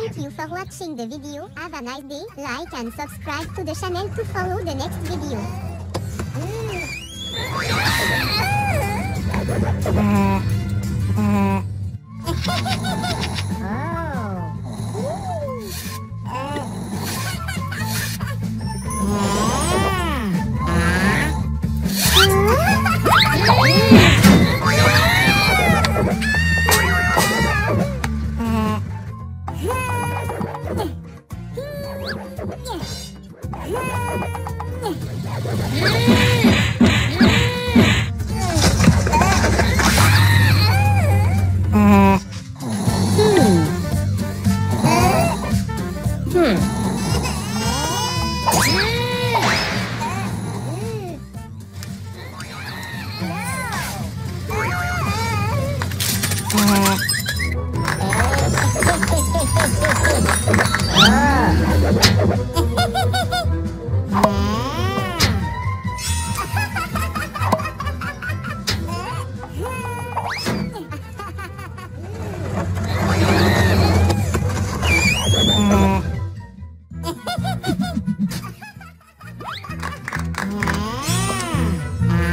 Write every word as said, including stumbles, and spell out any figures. Thank you for watching the video. Have a nice day. Like and subscribe to the channel to follow the next video. Come on!